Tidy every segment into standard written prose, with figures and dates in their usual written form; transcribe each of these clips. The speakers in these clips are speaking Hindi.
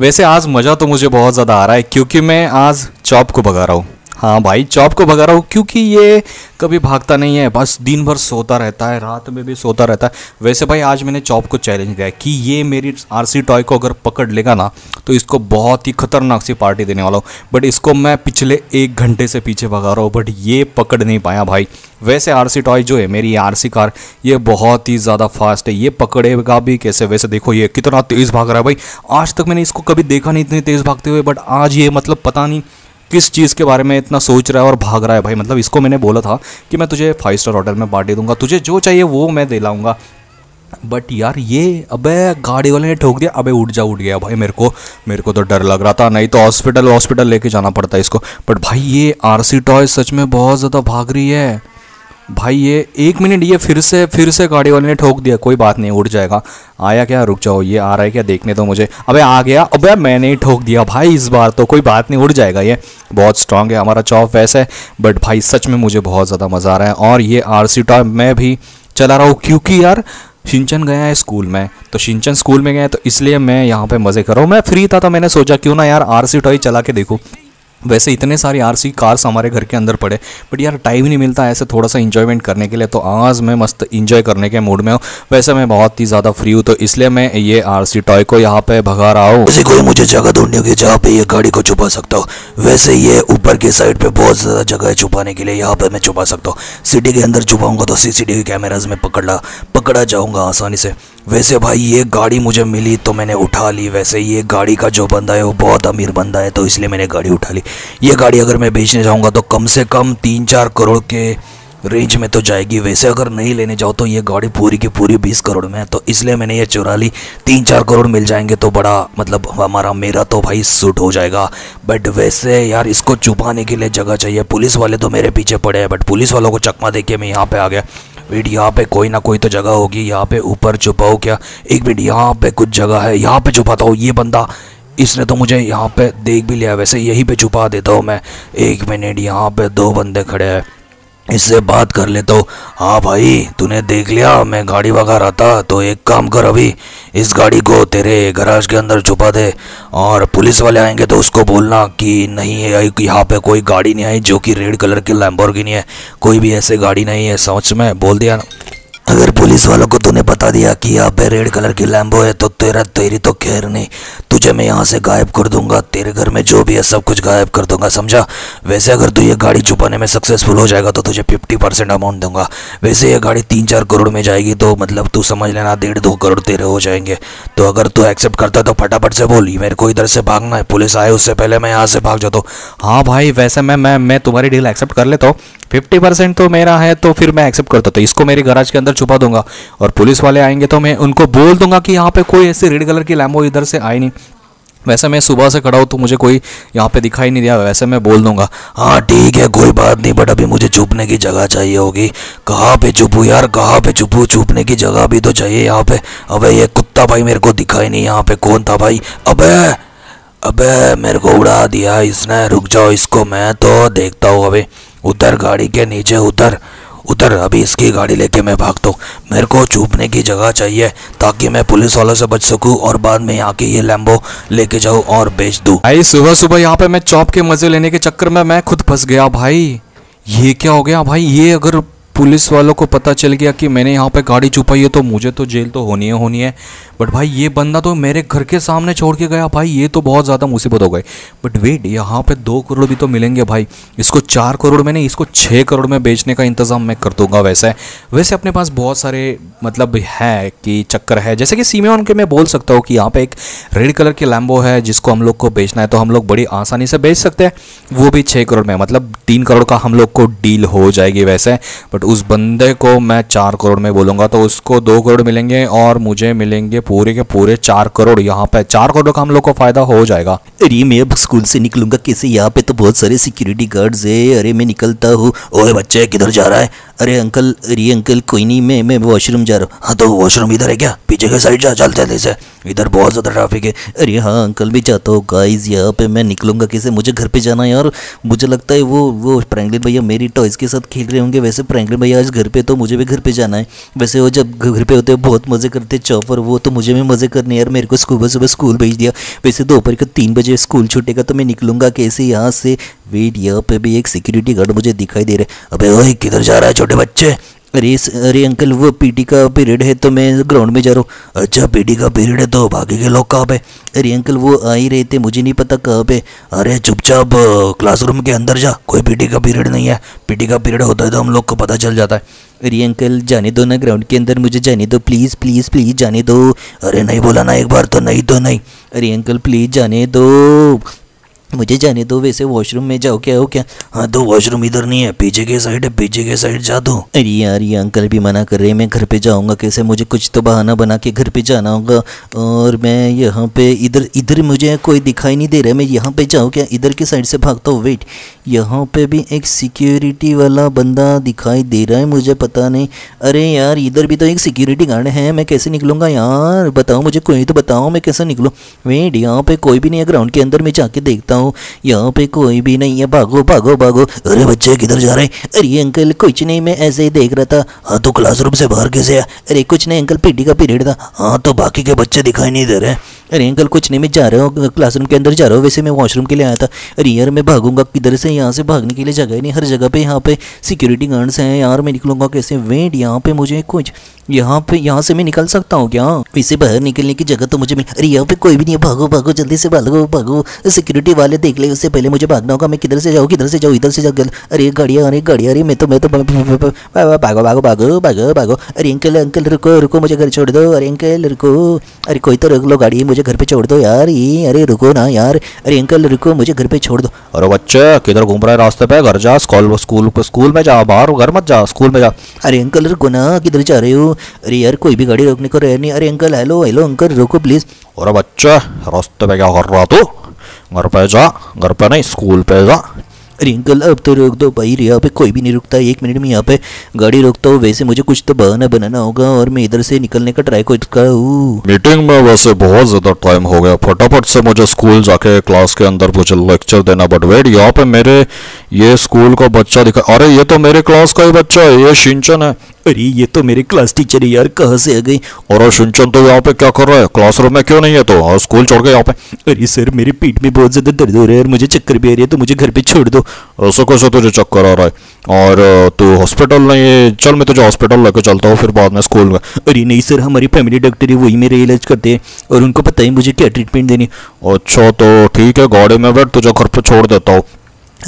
वैसे आज मज़ा तो मुझे बहुत ज़्यादा आ रहा है क्योंकि मैं आज चॉप को भगा रहा हूँ। हाँ भाई, चॉप को भगा रहा हूँ क्योंकि ये कभी भागता नहीं है, बस दिन भर सोता रहता है, रात में भी सोता रहता है। वैसे भाई आज मैंने चॉप को चैलेंज दिया है कि ये मेरी आरसी टॉय को अगर पकड़ लेगा ना तो इसको बहुत ही खतरनाक सी पार्टी देने वाला हूँ। बट इसको मैं पिछले 1 घंटे से पीछे भगा रहा हूँ, बट ये पकड़ नहीं पाया भाई। वैसे आरसी टॉय जो है मेरी आरसी कार, ये बहुत ही ज़्यादा फास्ट है, ये पकड़ेगा भी कैसे। वैसे देखो ये कितना तेज़ भाग रहा है भाई, आज तक मैंने इसको कभी देखा नहीं इतनी तेज़ भागते हुए, बट आज ये मतलब पता नहीं किस चीज़ के बारे में इतना सोच रहा है और भाग रहा है भाई। मतलब इसको मैंने बोला था कि मैं तुझे 5 स्टार होटल में पार्टी दूंगा, तुझे जो चाहिए वो मैं दिलाऊंगा, बट यार ये अबे गाड़ी वाले ने ठोक दिया, अबे उड़ गया भाई। मेरे को तो डर लग रहा था, नहीं तो हॉस्पिटल लेके जाना पड़ता है इसको। बट भाई ये आरसी टॉय सच में बहुत ज़्यादा भाग रही है भाई। ये 1 मिनट, ये फिर से गाड़ी वाले ने ठोक दिया, कोई बात नहीं उड़ जाएगा। आया क्या? रुक जाओ, ये आ रहा है क्या देखने तो मुझे। अबे आ गया, अबे मैंने ही ठोक दिया भाई, इस बार तो कोई बात नहीं उड़ जाएगा। ये बहुत स्ट्रांग है हमारा चॉप वैसे, बट भाई सच में मुझे बहुत ज़्यादा मज़ा आ रहा है। और ये आरसी टॉय मैं भी चला रहा हूँ क्योंकि यार शिनचैन गया है स्कूल में, तो शिनचैन स्कूल में गया है तो इसलिए मैं यहाँ पर मज़े कर रहा हूँ। मैं फ्री था तो मैंने सोचा क्यों ना यार आरसी टॉय चला के देखूँ। वैसे इतने सारे आरसी कार्स हमारे घर के अंदर पड़े, बट यार टाइम ही नहीं मिलता ऐसे थोड़ा सा इंजॉयमेंट करने के लिए, तो आज मैं मस्त इंजॉय करने के मूड में हूँ। वैसे मैं बहुत ही ज़्यादा फ्री हूँ तो इसलिए मैं ये आरसी टॉय को यहाँ पे भगा रहा हूँ। वैसे कोई मुझे जगह ढूंढने की जहाँ पे ये गाड़ी को छुपा सकता हो। वैसे ये ऊपर की साइड पर बहुत ज़्यादा जगह है छुपाने के लिए, यहाँ पर मैं छुपा सकता हूँ। सिटी के अंदर छुपाऊँगा तो CCTV कैमराज में पकड़ा जाऊँगा आसानी से। वैसे भाई ये गाड़ी मुझे मिली तो मैंने उठा ली। वैसे ये गाड़ी का जो बंदा है वो बहुत अमीर बंदा है तो इसलिए मैंने गाड़ी उठा ली। ये गाड़ी अगर मैं बेचने जाऊंगा तो कम से कम 3-4 करोड़ के रेंज में तो जाएगी। वैसे अगर नहीं लेने जाओ तो ये गाड़ी पूरी की पूरी 20 करोड़ में है, तो इसलिए मैंने ये चुरा ली। 3-4 करोड़ मिल जाएंगे तो बड़ा मतलब मेरा तो भाई सूट हो जाएगा। बट वैसे यार इसको छुपाने के लिए जगह चाहिए। पुलिस वाले तो मेरे पीछे पड़े हैं, बट पुलिस वालों को चकमा दे के मैं यहाँ पर आ गया। वेट, यहाँ पे कोई ना कोई तो जगह होगी, यहाँ पे ऊपर छुपाओ क्या? एक मिनट, यहाँ पे कुछ जगह है, यहाँ पे छुपाता हूँ। ये बंदा इसने तो मुझे यहाँ पे देख भी लिया, वैसे यहीं पे छुपा देता हूँ मैं। एक मिनट, यहाँ पे 2 बंदे खड़े हैं, इससे बात कर लेता हूँ। हाँ भाई, तूने देख लिया मैं गाड़ी भगा रहा था, तो एक काम कर, अभी इस गाड़ी को तेरे गैराज के अंदर छुपा दे, और पुलिस वाले आएंगे तो उसको बोलना कि नहीं आई, यहाँ पे कोई गाड़ी नहीं आई जो कि रेड कलर की लैम्बोर्गिनी है, कोई भी ऐसे गाड़ी नहीं है, समझ में? बोल दिया ना? अगर पुलिस वालों को तूने बता दिया कि यहाँ पे रेड कलर की लैम्बो है तो तेरी तो खैर नहीं, तुझे मैं यहाँ से गायब कर दूंगा, तेरे घर में जो भी है सब कुछ गायब कर दूंगा, समझा? वैसे अगर तू ये गाड़ी छुपाने में सक्सेसफुल हो जाएगा तो तुझे 50% अमाउंट दूंगा। वैसे ये गाड़ी 3-4 करोड़ में जाएगी, तो मतलब तू समझ लेना 1.5-2 करोड़ तेरे हो जाएंगे। तो अगर तू एक्सेप्ट करता है तो फटाफट से बोल, मेरे को इधर से भागना है, पुलिस आए उससे पहले मैं यहाँ से भाग जाता हूँ। हाँ भाई, वैसे मैं तुम्हारी डील एक्सेप्ट कर लेता हूँ, 50% तो मेरा है, तो फिर मैं एक्सेप्ट करता हूँ। इसको मेरे गैराज के अंदर छुपा दूंगा और पुलिस वाले आएंगे तो मैं उनको बोल दूंगा कि यहाँ पे कोई ऐसे रेड कलर की लैम्बो इधर से आई नहीं। वैसे मैं सुबह से खड़ा हूँ तो मुझे कोई यहाँ पे दिखाई नहीं दिया, वैसे मैं बोल दूंगा। हाँ ठीक है, कोई बात नहीं, बट अभी मुझे छुपने की जगह चाहिए होगी। कहाँ पे छुपूँ यार, कहाँ पे छुपूँ? छुपने की जगह भी तो चाहिए यहाँ पे। अबे ये कुत्ता भाई मेरे को दिखाई नहीं, यहाँ पे कौन था भाई? अबे मेरे को उड़ा दिया इसने। रुक जाओ, इसको मैं तो देखता हूँ। अबे उतर, गाड़ी के नीचे उतर। अभी इसकी गाड़ी लेके मैं भागता हूँ। मेरे को छुपने की जगह चाहिए ताकि मैं पुलिस वालों से बच सकूँ और बाद में यहाँ के ये लैम्बो लेके जाऊँ और बेच दूँ। भाई सुबह सुबह यहाँ पे मैं चॉप के मज़े लेने के चक्कर में मैं खुद फंस गया भाई। ये क्या हो गया भाई? ये अगर पुलिस वालों को पता चल गया कि मैंने यहाँ पे गाड़ी छुपाई है तो मुझे तो जेल तो होनी है। बट भाई ये बंदा तो मेरे घर के सामने छोड़ के गया भाई, ये तो बहुत ज़्यादा मुसीबत हो गई। बट वेट, यहाँ पे 2 करोड़ भी तो मिलेंगे भाई। इसको 4 करोड़ में नहीं, इसको 6 करोड़ में बेचने का इंतज़ाम मैं कर दूंगा। वैसे अपने पास बहुत सारे मतलब है कि चक्कर है, जैसे कि सीमेन के मैं बोल सकता हूँ कि यहाँ पर एक रेड कलर की लैम्बो है जिसको हम लोग को बेचना है, तो हम लोग बड़ी आसानी से बेच सकते हैं, वो भी 6 करोड़ में, मतलब 3 करोड़ का हम लोग को डील हो जाएगी वैसे। बट उस बंदे को मैं 4 करोड़ में बोलूँगा तो उसको 2 करोड़ मिलेंगे और मुझे मिलेंगे पूरे के पूरे 4 करोड़। यहाँ पे 4 करोड़ का हम लोग को फ़ायदा हो जाएगा। अरे मैं अब स्कूल से निकलूंगा कैसे, यहाँ पे तो बहुत सारे सिक्योरिटी गार्ड्स है। अरे मैं निकलता हूँ। ओए बच्चे किधर जा रहा है? अरे अंकल, अरे अंकल कोई नहीं, मैं वॉशरूम जा रहा हूँ। हाँ तो वॉशरूम इधर है क्या? पीछे के साइड जा, चलते हैं जैसे, इधर बहुत ज़्यादा ट्रैफिक है। अरे हाँ अंकल भी जाता हूँ। गाइज यहाँ पे मैं निकलूँगा कैसे, मुझे घर पे जाना है यार। मुझे लगता है वो फ्रैंकलिन भैया मेरी टॉयज़ के साथ खेल रहे होंगे। वैसे फ्रैंकलिन भैया आज घर पे, तो मुझे भी घर पे जाना है। वैसे वो जब घर पे होते हैं बहुत मज़े करते चौपर, वो तो मुझे भी मज़े करने यार। मेरे को सुबह स्कूल भेज दिया। वैसे दोपहर के 3 बजे स्कूल छूटेगा तो मैं निकलूँगा कैसे यहाँ से। वेट, यहाँ पे भी एक सिक्योरिटी गार्ड मुझे दिखाई दे रहा है। अबे ओए किधर जा रहा है छोटे बच्चे? अरे अंकल वो पीटी का पीरियड है तो मैं ग्राउंड में जा रहा हूँ। अच्छा पीटी का पीरियड है, तो बाकी के लोग कहाँ पे? अरे अंकल वो आ ही रहे थे, मुझे नहीं पता कहाँ पे। अरे चुपचाप क्लासरूम के अंदर जा, कोई पीटी का पीरियड नहीं है। पीटी का पीरियड होता है तो हम लोग को पता चल जाता है। अरे अंकल जाने दो ना, ग्राउंड के अंदर मुझे जाने दो, प्लीज़ प्लीज़ प्लीज़ जाने दो। अरे नहीं बोला ना एक बार, तो नहीं तो नहीं। अरे अंकल प्लीज़ जाने दो, मुझे जाने दो। वैसे वॉशरूम में जाओ क्या हो क्या? हाँ तो वॉशरूम इधर नहीं है, पीछे के साइड है, पीछे के साइड जा दो। अरे यार ये अंकल भी मना कर रहे हैं। मैं घर पे जाऊँगा कैसे, मुझे कुछ तो बहाना बना के घर पे जाना होगा। और मैं यहाँ पे इधर मुझे कोई दिखाई नहीं दे रहा है, मैं यहाँ पे जाऊँ क्या? इधर की साइड से भागता हूँ। वेट, यहाँ पे भी एक सिक्योरिटी वाला बंदा दिखाई दे रहा है, मुझे पता नहीं। अरे यार इधर भी तो एक सिक्योरिटी गार्ड है, मैं कैसे निकलूँगा यार? बताओ मुझे, कोई तो बताओ मैं कैसे निकलूँ। वेट, यहाँ पे कोई भी नहीं है ग्राउंड के अंदर, मैं जाके देखता हूँ। यहाँ पे कोई भी नहीं है, भागो भागो भागो। अरे बच्चे किधर जा रहे? अरे अंकल कुछ नहीं, मैं ऐसे ही देख रहा था। हाँ तो क्लासरूम से बाहर कैसे आया? अरे कुछ नहीं अंकल, पीटी का पीरियड था। हाँ तो बाकी के बच्चे दिखाई नहीं दे रहे। अरे अंकल कुछ नहीं, मैं जा रहा हूँ, क्लासरूम के अंदर जा रहा हूँ। वैसे मैं वॉशरूम के लिए आया था। अरे यार मैं भागूंगा किधर से, यहाँ से भागने के लिए जगह नहीं, हर जगह पे यहाँ पे सिक्योरिटी गार्ड्स हैं यार, मैं निकलूंगा कैसे? वेट, यहाँ पे मुझे कुछ, यहाँ से मैं निकल सकता हूँ क्या? इससे बाहर निकलने की जगह तो मुझे मिल। अरे यहाँ पे कोई भी नहीं है, भागो भागो जल्दी से, भागो भागो, सिक्योरिटी वाले देख ले, उससे पहले मुझे भागना होगा। मैं किधर से जाऊँ, किधर से जाऊँ, इधर से जाऊँ। अरे गाड़ियाँ, अरे गाड़ियाँ, अरे मैं तो भागो भागो भागो भागो भागो। अरे अंकल अंकल रुको रुको, मुझे घर छोड़ दो। अरे अंकल रुको, अरे कोई तो रोक लो गाड़ी, मुझे घर पे छोड़ दो यार। ये अरे रुको ना यार, अरे अंकल रुको, मुझे घर पे छोड़ दो। अरे बच्चे किधर घूम रहा है रास्ते पे, घर जा, स्कूल में जा, बाहर घर मत जा, स्कूल में जा। अरे अंकल रुको ना, किधर जा रहे हो? अरे यार कोई भी गाड़ी रोकने को रह नहीं। अरे अंकल हेलो हेलो अंकल रुको प्लीज। अरे बच्चे रास्ते पे क्या कर रहा तू, घर पे जा, घर पे नहीं स्कूल पे जा। अरे अंकल अब तो रोक दो भाई, यहाँ पे कोई भी नहीं रुकता। 1 मिनट में यहाँ पे गाड़ी रोकता हूँ। वैसे मुझे कुछ तो बहाना बनाना होगा और मैं इधर से निकलने का ट्राई करता हूँ। मीटिंग में वैसे बहुत ज़्यादा टाइम हो गया, फटाफट से मुझे स्कूल जाके क्लास के अंदर मुझे लेक्चर देना। बट वेट, यहाँ पे मेरे ये स्कूल का बच्चा दिखा। अरे ये तो मेरे क्लास का ही बच्चा है, ये शिनचन है। अरे ये तो मेरे क्लास टीचर है यार, कहाँ से आ गई? और शिनचन तो यहाँ पे क्या कर रहा है, क्लासरूम में क्यों नहीं है तो? और स्कूल छोड़ के यहाँ पे? अरे सर मेरे पीठ में बहुत ज़्यादा दर्द हो रहा है और मुझे चक्कर भी आ रही है, तो मुझे घर पे छोड़ दो। ऐसा कैसे तुझे चक्कर आ रहा है, और तू हॉस्पिटल नहीं? चल मैं तुझे हॉस्पिटल लेकर चलता हूँ, फिर बाद में स्कूल में। अरे नहीं सर, हमारी फैमिली डॉक्टर है, वही मेरा इलाज करते हैं और उनको पता है मुझे क्या ट्रीटमेंट देनी। अच्छा तो ठीक है, गाड़ी में बैठ, तुझे घर पर छोड़ देता हूँ।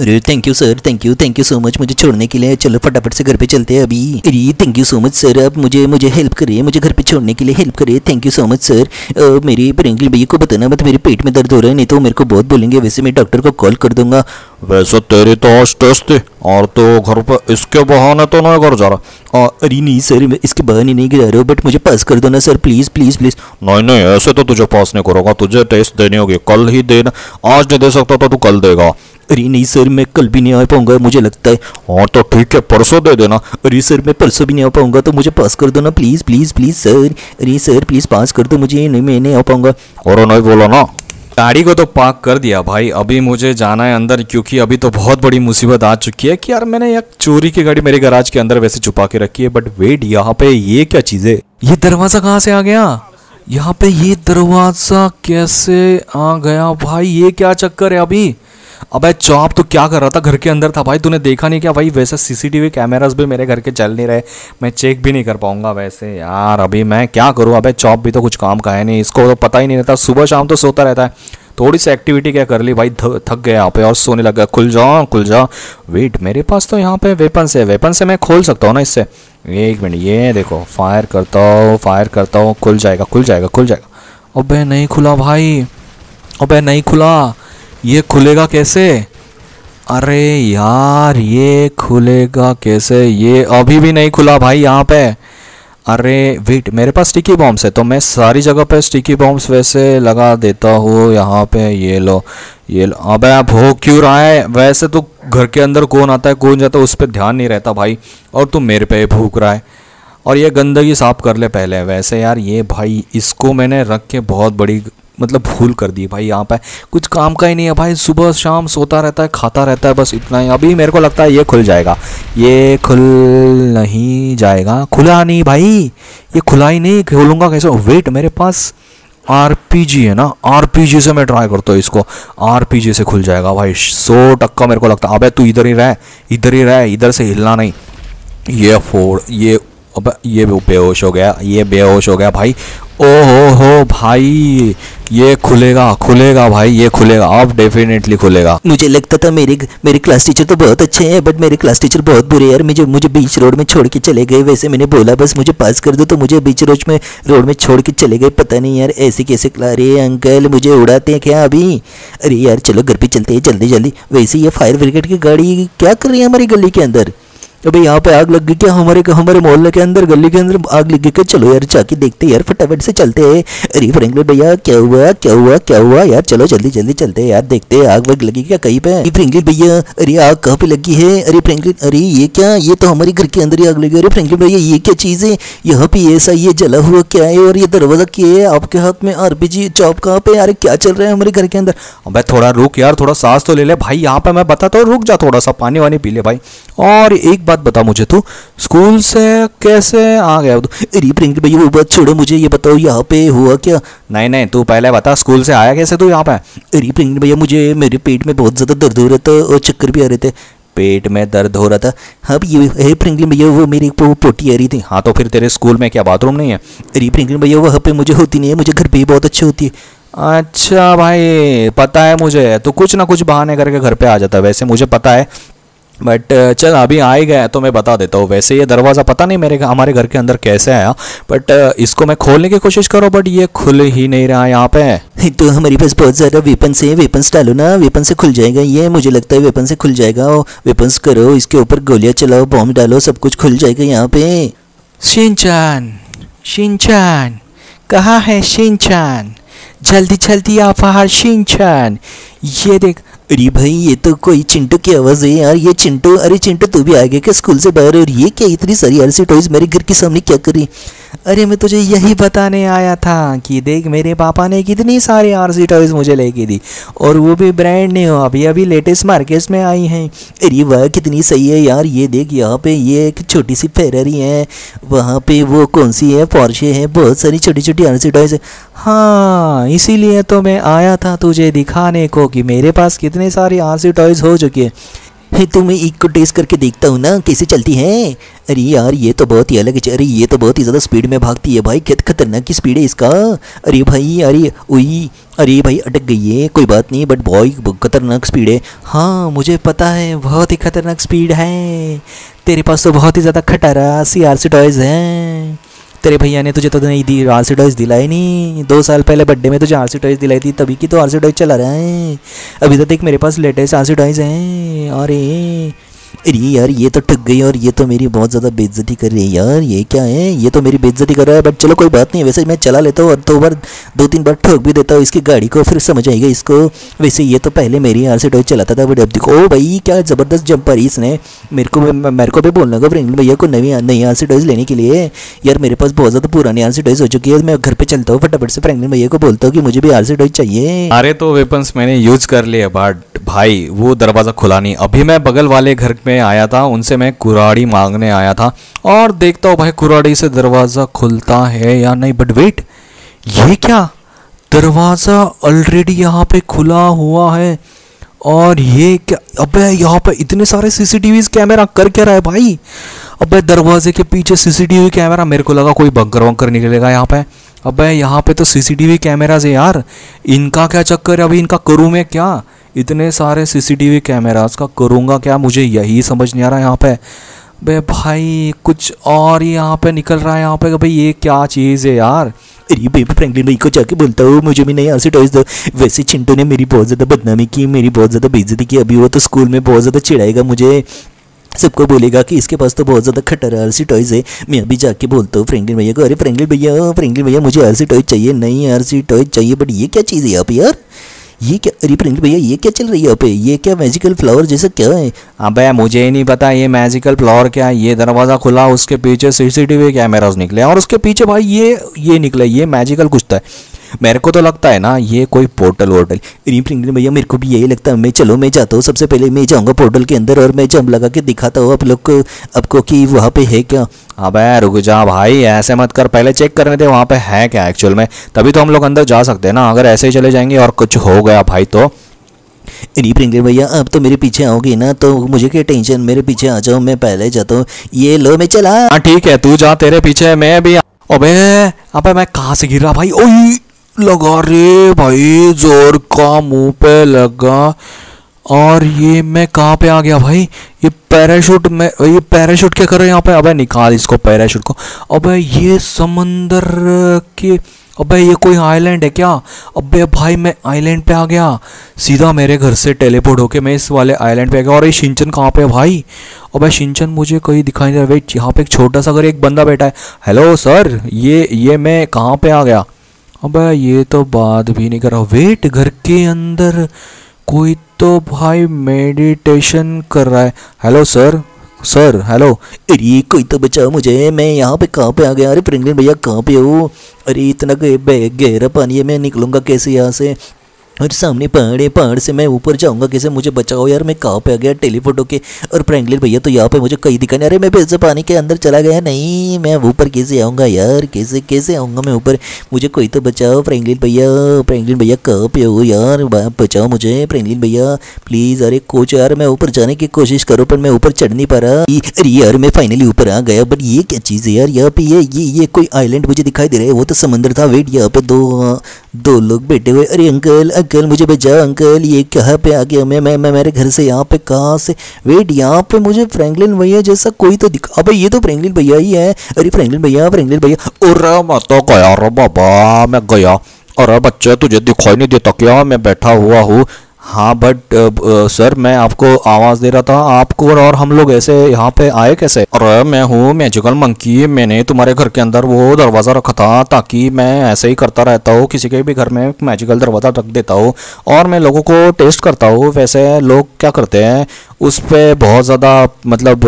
अरे thank you sir, thank you so much मुझे छोड़ने के लिए। चलो फटाफट से घर पे चलते हैं अभी। अरे thank you so much sir, आप मुझे हेल्प करिए, मुझे घर पे छोड़ने के लिए हेल्प करिए। Thank you so much sir. मेरी फ्रैंकलिन भैया को बताना मत, मेरे पेट में दर्द हो रहा है, नहीं तो मेरे को बहुत बोलेंगे। वैसे मैं डॉक्टर को कॉल कर दूंगा। वैसे तेरी तो आज टेस्ट थी और तो घर पर इसके बहाने तो ना घर जा रहा? अरे नहीं सर, मैं इसके बहाने नहीं जा रहा हूँ, बट मुझे पास कर दो ना सर, प्लीज़ प्लीज़ प्लीज़। नहीं ऐसे तो तुझे पास नहीं करोगा, तुझे टेस्ट देनी होगी, कल ही देना, आज नहीं दे सकता तो तू कल देगा। अरे नहीं सर, मैं कल भी नहीं आ पाऊंगा मुझे लगता है। और तो ठीक है परसों दे देना। अरे सर मैं परसों भी नहीं आ पाऊंगा, तो मुझे पास कर दो ना, प्लीज़ प्लीज़ प्लीज़ सर। अरे सर प्लीज़ पास कर दो मुझे, नहीं मैं नहीं आ पाऊंगा। और नहीं बोला ना, गाड़ी को तो पार्क कर दिया भाई, अभी मुझे जाना है अंदर, क्योंकि अभी तो बहुत बड़ी मुसीबत आ चुकी है कि यार मैंने एक चोरी की गाड़ी मेरे गैराज के अंदर वैसे छुपा के रखी है। बट वेट, यहाँ पे ये क्या चीज़ है, ये दरवाज़ा कहाँ से आ गया? यहाँ पे ये दरवाज़ा कैसे आ गया भाई, ये क्या चक्कर है अभी? अबे चॉप तो क्या कर रहा था, घर के अंदर था भाई, तूने देखा नहीं क्या भाई? वैसे सीसीटीवी कैमरास भी मेरे घर के चल नहीं रहे, मैं चेक भी नहीं कर पाऊंगा। वैसे यार अभी मैं क्या करूँ, अबे चॉप भी तो कुछ काम का है नहीं, इसको तो पता ही नहीं रहता, सुबह शाम तो सोता रहता है। थोड़ी सी एक्टिविटी क्या कर ली भाई, थक गया यहाँ पे और सोने लग गया। खुल जा। वेट, मेरे पास तो यहाँ पे वेपन से मैं खोल सकता हूँ ना इससे? 1 मिनट, ये देखो, फायर करता हूँ, खुल जाएगा। अबे नहीं खुला। ये खुलेगा कैसे? अरे यार ये खुलेगा कैसे? ये अभी भी नहीं खुला भाई यहाँ पे। अरे वेट, मेरे पास स्टिकी बॉम्ब्स है, तो मैं सारी जगह पे स्टिकी बॉम्ब्स वैसे लगा देता हूँ यहाँ पे। ये लो, ये अबे आप हो क्यों रहा है। वैसे तो घर के अंदर कौन आता है कौन जाता है उस पर ध्यान नहीं रहता भाई, और तुम मेरे पे भूख रहा है। और ये गंदगी साफ़ कर ले पहले। वैसे यार ये भाई इसको मैंने रख के बहुत बड़ी मतलब भूल कर दी भाई। यहाँ पे कुछ काम का ही नहीं है भाई, सुबह शाम सोता रहता है खाता रहता है बस इतना ही। अभी मेरे को लगता है ये खुल जाएगा, ये खुल नहीं जाएगा। खुला नहीं भाई, ये खुला ही नहीं। खोलूँगा कैसे? वेट मेरे पास आरपीजी है ना, आरपीजी से मैं ट्राई करता हूँ इसको। आरपीजी से खुल जाएगा भाई 100% मेरे को लगता है। अबे तू इधर ही रह, इधर ही रह, इधर से हिलना नहीं। ये फोड़, ये अबे ये बेहोश हो गया, ये बेहोश हो गया भाई। ओहो हो भाई ये खुलेगा, खुलेगा भाई ये खुलेगा, अब डेफिनेटली खुलेगा। मुझे लगता था मेरे क्लास टीचर तो बहुत अच्छे हैं बट मेरे क्लास टीचर बहुत बुरे यार, मुझे बीच रोड में छोड़ के चले गए। वैसे मैंने बोला बस मुझे पास कर दो तो मुझे बीच रोड में छोड़ के चले गए। पता नहीं यार ऐसे कैसे। अरे अंकल मुझे उड़ाते हैं क्या अभी? अरे यार चलो घर पर चलते हैं जल्दी जल्दी। वैसे ये फायर ब्रिगेड की गाड़ी क्या कर रही है हमारी गली के अंदर? अबे यहाँ पे आग लग गई क्या? हमारे मोहल्ले के अंदर गली के अंदर आग लग गई क्या? चलो यार जाके देखते यार, फटाफट से चलते हैं। अरे फ्रैंकलिन भैया क्या हुआ क्या हुआ क्या हुआ यार? चलो जल्दी जल्दी चलते हैं यार, देखते हैं आग वाग लगी क्या कहीं पे। अरे फ्रैंकलिन भैया अरे आग कहाँ पे लगी है? अरे फ्रैंकलिन अरे ये क्या, ये तो हमारे घर के अंदर ही आग लगी। अरे फ्रैंकलिन भैया ये क्या चीज़ है यहाँ पे? ऐसा ये जला हुआ क्या है? और ये दरवाजा क्या है आपके हाथ में? आरपीजी चॉप कहाँ पे? अरे क्या चल रहा है हमारे घर के अंदर? अब थोड़ा रुक यार, थोड़ा सांस तो ले ले भाई। यहाँ पे मैं बताता हूँ, रुक जा थोड़ा सा, पानी वानी पी ले भाई। और एक बात बता मुझे, तू स्कूल से कैसे आ गया? अरे प्रिंकल भैया वो बात छोड़ो, मुझे ये बताओ यहाँ पे हुआ क्या? नहीं नहीं तू पहले बता स्कूल से आया कैसे तू यहाँ पे? अरे प्रिंकल भैया मुझे मेरे पेट में बहुत ज़्यादा दर्द हो रहा था और चक्कर भी आ रहे थे। पेट में दर्द हो रहा था? हाँ ये है फ्रैंकलिन भैया, वो मेरी पोटी आ रही थी। हाँ तो फिर तेरे स्कूल में क्या बाथरूम नहीं है? अरे फ्रैंकलिन भैया वहाँ पे मुझे होती नहीं है, मुझे घर पर ही बहुत अच्छी होती है। अच्छा भाई पता है मुझे, तो कुछ ना कुछ बहाने करके घर पर आ जाता है। वैसे मुझे पता है बट चल अभी आ ही गया तो मैं बता देता हूँ। वैसे ये दरवाज़ा पता नहीं मेरे हमारे घर के अंदर कैसे आया, बट इसको मैं खोलने की कोशिश करो बट ये खुल ही नहीं रहा। यहाँ पे तो हमारे पास बहुत ज़्यादा वेपन्स है, वेपन्स डालो ना, वेपन से खुल जाएगा ये। मुझे लगता है वेपन से खुल जाएगा, वेपन्स करो इसके ऊपर, गोलियाँ चलाओ, बॉम्ब डालो, सब कुछ खुल जाएगा यहाँ पे। शिनचान शिनचान कहाँ है शिनचान? जल्दी जल्दी आप बाहर शिनचान। ये देख। अरे भाई ये तो कोई चिंटू की आवाज़ है यार, ये चिंटू। अरे चिंटू तू भी आ गया क्या स्कूल से बाहर? और ये क्या इतनी सारी आरसी टॉयज मेरे घर के सामने क्या करी? अरे मैं तुझे यही बताने आया था कि देख मेरे पापा ने कितनी सारी आरसी टॉयज मुझे लेके दी, और वो भी ब्रांड न्यू, अभी अभी लेटेस्ट मार्केट्स में आई हैं। अरे वाह कितनी सही है यार। ये देख यहाँ पे ये एक छोटी सी फेरारी है, वहाँ पे वो कौन सी है पोर्शे है, बहुत सारी छोटी छोटी आरसी टॉयज है। हाँ इसीलिए तो मैं आया था तुझे दिखाने को कि मेरे पास इतने सारे आरसी टॉयज हो चुके हैं। तो मैं एक को टेस्ट करके देखता हूँ ना कैसे चलती है। अरे यार ये तो बहुत ही अलग है। अरे ये तो बहुत ही ज़्यादा स्पीड में भागती है भाई, कितनी खतरनाक की स्पीड है इसका। अरे भाई अरे उई, अरे भाई अटक गई है, कोई बात नहीं बट बहुत खतरनाक स्पीड है। हाँ मुझे पता है बहुत ही खतरनाक स्पीड है। तेरे पास तो बहुत ही ज़्यादा खटारा सी आरसी टॉयज हैं। तेरे भैया ने तुझे तो नहीं दी आरसी टॉयज, दिलाई नहीं। 2 साल पहले बर्थडे में तुझे आरसी टॉयज दिलाई थी, तभी की तो आरसी टॉयज चला रहा है। अभी तो देख मेरे पास लेटेस्ट आरसी टॉयज हैं। अरे यार ये तो ठग गई, और ये तो मेरी बहुत ज़्यादा बेइज्जती कर रही है यार। ये क्या है, ये तो मेरी बेइज्जती कर रहा है बट चलो कोई बात नहीं। वैसे मैं चला लेता हूँ और 2-3 बार ठोक भी देता हूँ इसकी गाड़ी को, फिर समझ आएगा इसको। वैसे ये तो पहले मेरी आरसी टॉयज चलाता था बट अब देखो ओ भाई क्या ज़बरदस्त जंपर इसने। मेरे को भी बोलना होगा फ्रैंकलिन भैया को नई आरसी टॉयज लेने के लिए। यार मेरे पास बहुत ज़्यादा पुरानी आरसी टॉयज हो चुकी है। मैं घर पर चलता हूँ फटाफट से, फ्रैंकलिन भैया को बोलता हूँ कि मुझे भी आरसी टॉयज चाहिए। अरे तो वेपन्स मैंने यूज़ कर लिया बट भाई वो दरवाज़ा खुला नहीं। अभी मैं बगल वाले घर में आया था, उनसे मैं कुराड़ी मांगने आया था, और देखता हूँ भाई कुराड़ी से दरवाज़ा खुलता है या नहीं। बट वेट ये क्या, दरवाज़ा ऑलरेडी यहाँ पे खुला हुआ है। और ये क्या अबे यहाँ पे इतने सारे सीसीटीवी कैमरा कर क्या रहा है भाई? अबे दरवाजे के पीछे सीसीटीवी कैमरा, मेरे को लगा कोई बंकर वंकर निकलेगा यहाँ पे। अबे यहाँ पे तो सीसीटीवी कैमराज है यार, इनका क्या चक्कर है? अभी इनका करूँ मैं क्या? इतने सारे सीसीटीवी कैमरास का करूँगा क्या? मुझे यही समझ नहीं आ रहा है यहाँ पे। अबे भाई कुछ और ही यहाँ पे निकल रहा है यहाँ पे। भाई ये क्या चीज़ है यार? अरे बेबी फ्रैंकलिन भाई को जाके बोलता हूँ मुझे भी नहीं आरसी टॉयज दो। वैसे चिंटू ने मेरी बहुत ज़्यादा बदनामी की, मेरी बहुत ज़्यादा बेइज्जती की। अभी वो तो स्कूल में बहुत ज़्यादा चिढ़ाएगा मुझे, सबको बोलेगा कि इसके पास तो बहुत ज़्यादा खतरा आरसी टॉयज है। मैं अभी जाके बोलता हूँ फ्रैंकलिन भैया को, अरे फ्रैंकलिन भैया मुझे आरसी टॉयज चाहिए, नहीं आरसी टॉयज चाहिए। बट ये क्या चीज़ है यहाँ पे यार? ये क्या, अरे फ्रैंकलिन भैया ये क्या चल रही है पे, ये क्या मैजिकल फ्लावर जैसा क्या है? अबे मुझे ही नहीं पता ये मैजिकल फ्लावर क्या है। ये दरवाज़ा खुला, उसके पीछे सीसीटीवी कैमरास निकले और उसके पीछे भाई ये निकला, ये मैजिकल कुछ था। मेरे को तो लगता है ना ये कोई पोर्टल वोर्टल। अरे फ्रैंकलिन भैया मेरे को भी यही लगता है। मैं चलो मैं जाता हूँ, सबसे पहले मैं जाऊँगा पोर्टल के अंदर और मैं जंप लगा के दिखाता हूँ आप लोग को, आपको कि वहाँ पे है क्या। अबे रुक जा भाई, ऐसे मत कर, पहले चेक करने दे वहाँ पे है क्या एक्चुअल में, तभी तो हम लोग अंदर जा सकते हैं ना। अगर ऐसे ही चले जाएंगे और कुछ हो गया भाई तो। अरे फ्रैंकलिन भैया अब तो मेरे पीछे आओगे ना, तो मुझे क्या टेंशन, मेरे पीछे आ जाओ, मैं पहले जाता हूँ। ये लो मैं चला। हाँ ठीक है तू जा, तेरे पीछे मैं भी। अबे अबे मैं कहाँ से गिर रहा भाई, ओई लगा रे भाई, जोर का मुंह पे लगा। और ये मैं कहाँ पे आ गया भाई, ये पैराशूट में, ये पैराशूट क्या कर रहे हैं यहाँ पे? अबे निकाल इसको, पैराशूट को। अबे ये समंदर के, अबे ये कोई आइलैंड है क्या? अबे भाई मैं आइलैंड पे आ गया, सीधा मेरे घर से टेलीपोर्ट होके मैं इस वाले आइलैंड पे आ गया। और ये शिनचैन कहाँ पे है भाई? अबे शिनचैन मुझे कहीं दिखाई नहीं रहा। वेट, यहाँ पे एक छोटा सा घर, एक बंदा बैठा है। हेलो सर, ये मैं कहाँ पे आ गया? अबे ये तो बात भी नहीं कर रहा। वेट, घर के अंदर कोई तो भाई मेडिटेशन कर रहा है। Hello sir, sir hello. अरे कोई तो बचाओ मुझे, मैं यहाँ पे कहाँ पे आ गया? अरे फ्रैंकलिन भैया कहाँ पे हो? अरे इतना गहरा पानी है, मैं निकलूँगा कैसे यहाँ से? और सामने पहाड़ है, पहाड़ से मैं ऊपर जाऊँगा कैसे? मुझे बचाओ यार, मैं कहाँ पे आ गया टेलीफोटो के? और फ्रैंकलिन भैया तो यहाँ पे मुझे कहीं दिखा नहीं। अरे मैं फिर से पानी के अंदर चला गया, नहीं मैं ऊपर कैसे आऊँगा यार, कैसे कैसे आऊँगा मैं ऊपर? मुझे कोई तो बचाओ फ्रैंकलिन भैया, फ्रैंकलिन भैया कहाँ पे हो यार, बचाओ मुझे फ्रैंकलिन भैया प्लीज़। अरे कोच यार मैं ऊपर जाने की कोशिश करूँ पर मैं ऊपर चढ़ नहीं पा रहा। अरे यार मैं फाइनली ऊपर आ गया, बट ये क्या चीज़ है यार यहाँ पे? ये कोई आइलैंड मुझे दिखाई दे रहा है, वो तो समंदर था। वेट, यहाँ पे दो लोग बैठे हुए। अरे अंकल अंकल मुझे बचाओ अंकल, ये कहाँ पे आ गया मैं मेरे घर से यहाँ पे कहाँ से? वेट, यहाँ पे मुझे फ्रैंकलिन भैया जैसा कोई तो दिखा। अबे ये तो फ्रैंकलिन भैया ही है। अरे फ्रैंकलिन भैया, फ्रैंकलिन भैया। अरे मैं तो गया रे बाबा, मैं गया। अरे बच्चे तुझे दिखाई नहीं देता क्या, मैं बैठा हुआ हूँ। हाँ बट सर मैं आपको आवाज़ दे रहा था आपको, और हम लोग ऐसे यहाँ पे आए कैसे? अरे मैं हूँ मैजिकल मंकी, मैंने तुम्हारे घर के अंदर वो दरवाज़ा रखा था ताकि मैं ऐसे ही करता रहता हूँ, किसी के भी घर में मैजिकल दरवाज़ा रख देता हूँ और मैं लोगों को टेस्ट करता हूँ। वैसे लोग क्या करते हैं उस पर बहुत ज़्यादा मतलब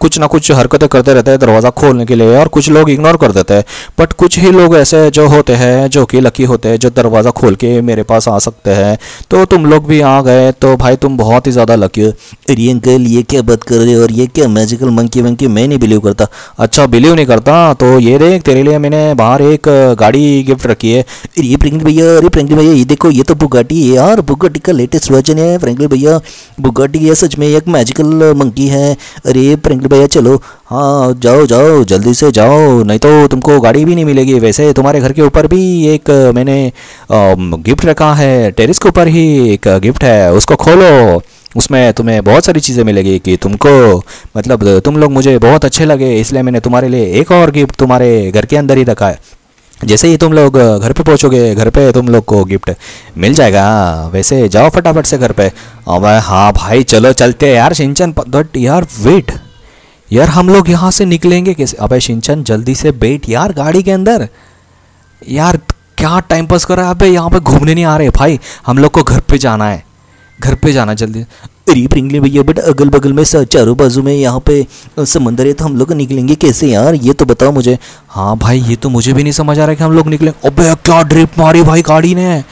कुछ ना कुछ हरकतें करते रहते हैं दरवाज़ा खोलने के लिए, और कुछ लोग इग्नोर कर देते हैं। बट कुछ ही लोग ऐसे जो होते हैं जो कि लकी होते हैं, जो दरवाज़ा खोल के मेरे पास आ सकते हैं। तो तुम लोग भी आ गए तो भाई तुम बहुत ही ज़्यादा लकी हो। अरे अंकल ये क्या बात कर रहे हो, और ये क्या मैजिकल मंकी वंकी मैं नहीं बिलीव करता। अच्छा बिलीव नहीं करता, तो ये देख तेरे लिए मैंने बाहर एक गाड़ी गिफ्ट रखी है। अरे फ्रैंकलिन भैया, अरे फ्रैंकलिन भैया ये देखो, ये तो बुगाटी है यार, बुगाटी का लेटेस्ट वर्जन है फ्रैंकलिन भैया। बुगाटी सच में एक मैजिकल मंकी है। अरे फ्रैंकलिन भैया चलो, हाँ जाओ जाओ जल्दी से जाओ, नहीं तो तुमको गाड़ी भी नहीं मिलेगी। वैसे तुम्हारे घर के ऊपर भी एक मैंने गिफ्ट रखा है, टेरेस के ऊपर ही एक गिफ्ट है, उसको खोलो, उसमें तुम्हें बहुत सारी चीज़ें मिलेगी कि तुमको मतलब तुम लोग मुझे बहुत अच्छे लगे, इसलिए मैंने तुम्हारे लिए एक और गिफ्ट तुम्हारे घर के अंदर ही रखा है। जैसे ही तुम लोग घर पे पहुंचोगे, घर पे तुम लोग को गिफ्ट मिल जाएगा। वैसे जाओ फटाफट से घर पे। अब हाँ भाई चलो चलते हैं यार शिनचैन। बट यार वेट यार, हम लोग यहाँ से निकलेंगे कैसे? अबे शिनचैन जल्दी से बैठ यार गाड़ी के अंदर, यार क्या टाइम पास कर रहा है। अबे यहाँ पे घूमने नहीं आ रहे भाई, हम लोग को घर पर जाना है, घर पे जाना जल्दी। अरे फ्रैंकलिन भैया बट अगल बगल में चारों बाजू में यहाँ पे समंदर है, तो हम लोग निकलेंगे कैसे यार, ये तो बताओ मुझे। हाँ भाई ये तो मुझे भी नहीं समझ आ रहा है कि हम लोग निकलें। अबे क्या ड्रिप मारी भाई गाड़ी ने,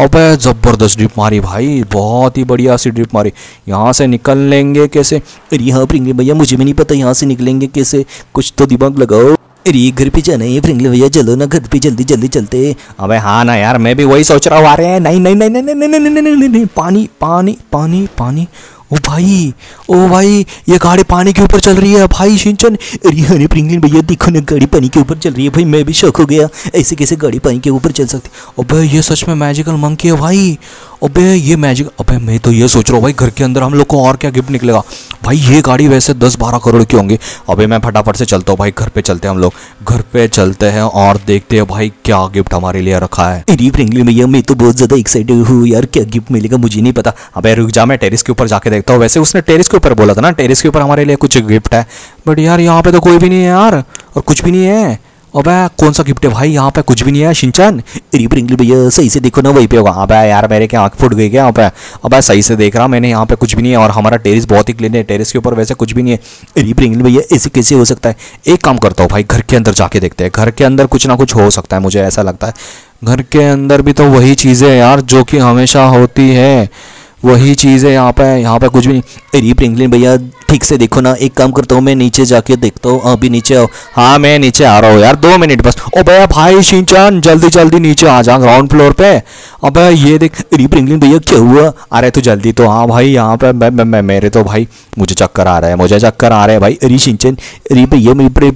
अबे ज़बरदस्त ड्रिप मारी भाई, बहुत ही बढ़िया सी ड्रिप मारी। यहाँ से निकल लेंगे कैसे? अरे हाँ फ्रैंकलिन भैया मुझे भी नहीं पता यहाँ से निकलेंगे कैसे, कुछ तो दिमाग लगाओ। अरे घर पे जाना है फ्रैंकलिन भैया, चलो ना घर पे जल्दी जल्दी चलते। अबे हाँ ना यार मैं भी वही सोच रहा हूँ। आ रहे हैं, नहीं नहीं नहीं नहीं नहीं नहीं नहीं नहीं नहीं, पानी पानी पानी पानी। ओ भाई ये गाड़ी पानी के ऊपर चल रही है भाई शिनचैन। अरे फ्रैंकलिन भैया देखो ना गाड़ी पानी के ऊपर चल रही है भाई, मैं भी शौक हो गया, ऐसे कैसे गाड़ी पानी के ऊपर चल सकती। अबे ये सच में मैजिकल मंकी है भाई। अबे ये मैजिक, अबे मैं तो ये सोच रहा हूँ भाई घर के अंदर हम लोग को और क्या गिफ्ट निकलेगा भाई। ये गाड़ी वैसे 10-12 करोड़ की होंगी। अबे मैं फटाफट से चलता हूँ भाई, घर पे चलते हैं हम लोग, घर पे चलते हैं और देखते हैं भाई क्या गिफ्ट हमारे लिए रखा है। अरे फ्रैंकलिन भैया मैं तो बहुत ज़्यादा एक्साइटेड हूँ यार, क्या गिफ्ट मिलेगा मुझे नहीं पता। अबे रुक जा मैं टेरेस के ऊपर जाके देखता हूँ। वैसे उसने टेरेस के ऊपर बोला था ना, टेरेस के ऊपर हमारे लिए कुछ गिफ्ट है, बट यार यहाँ पे तो कोई भी नहीं है यार और कुछ भी नहीं है। अबे कौन सा गिफ्ट है भाई, यहाँ पे कुछ भी नहीं है। शिनचान अरे इंग्लिश भैया सही से देखो ना, वहीं पे होगा। अबे यार मेरे क्या आँख फूट गई क्या यहाँ पे? अबे सही से देख रहा मैंने, यहाँ पे कुछ भी नहीं है और हमारा टेरिस बहुत ही क्लीन है, टेरिस के ऊपर वैसे कुछ भी नहीं है। अरे इंग्लिश भैया ऐसे कैसे हो सकता है? एक काम करता हूँ भाई, घर के अंदर जाके देखते हैं, घर के अंदर कुछ ना कुछ हो सकता है, मुझे ऐसा लगता है। घर के अंदर भी तो वही चीज़ें यार जो कि हमेशा होती है, वही चीज़ है यहाँ पे। यहाँ पे कुछ भी नहीं। अरे फ्रैंकलिन भैया ठीक से देखो ना, एक काम करता हूँ मैं नीचे जाके देखता हूँ। अभी नीचे आओ। हाँ मैं नीचे आ रहा हूँ यार, 2 मिनट बस। ओ भैया भाई शिनचान जल्दी जल्दी नीचे आ जा, ग्राउंड फ्लोर पे। अबे ये देख। अरे फ्रैंकलिन भैया क्या हुआ? अरे तो जल्दी तो। हाँ भाई यहाँ पे मेरे तो भाई मुझे चक्कर आ रहा है, मुझे चक्कर आ रहा है भाई। अरे शिनचान अरे भैया मेरे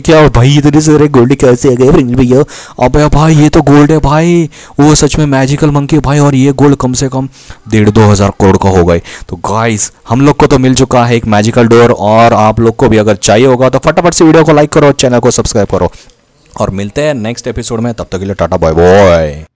क्या भाई इधर से गोल्ड कैसे आ गए भैया? अबे भाई ये तो गोल्ड है भाई, वो सच में मैजिकल मंकी भाई। और ये गोल्ड कम से कम 1,500-2,000 करोड़ का हो गए। तो गाइस हम लोग को तो मिल चुका है एक मैजिकल डोर, और आप लोग को भी अगर चाहिए होगा तो फटाफट से वीडियो को लाइक करो, चैनल को सब्सक्राइब करो, और मिलते हैं नेक्स्ट एपिसोड में। तब तक के लिए टाटा बाय बाय।